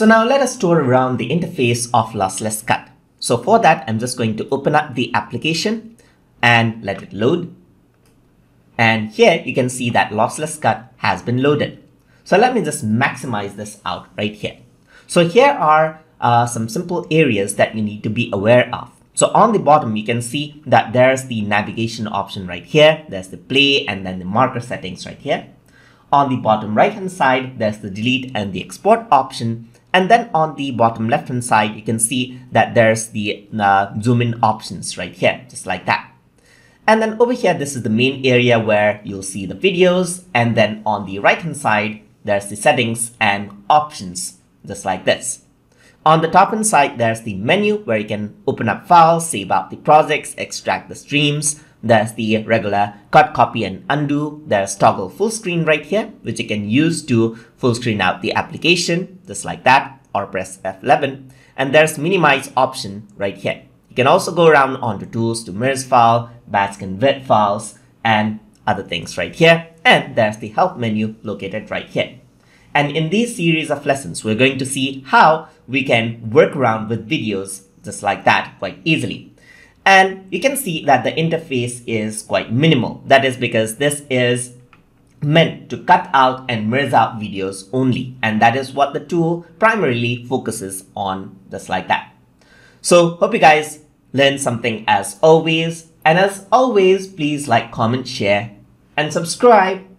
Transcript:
So now let us tour around the interface of LosslessCut. So for that, I'm just going to open up the application and let it load. And here you can see that LosslessCut has been loaded. So let me just maximize this out right here. So here are some simple areas that you need to be aware of. So on the bottom, you can see that there's the navigation option right here. There's the play and then the marker settings right here. On the bottom right hand side, there's the delete and the export option. And then on the bottom left hand side, you can see that there's the zoom in options right here, just like that. And then over here, this is the main area where you'll see the videos. And then on the right hand side, there's the settings and options, just like this. On the top hand side, there's the menu where you can open up files, save out the projects, extract the streams. There's the regular cut, copy and undo. There's toggle full screen right here, which you can use to full screen out the application, just like that, or press F11. And there's minimize option right here. You can also go around onto tools to mirrors file, batch convert files, and other things right here. And there's the help menu located right here. And in these series of lessons, we're going to see how we can work around with videos just like that quite easily. And you can see that the interface is quite minimal. That is because this is meant to cut out and merge out videos only. And that is what the tool primarily focuses on, just like that. So hope you guys learned something as always. And as always, please like, comment, share, and subscribe.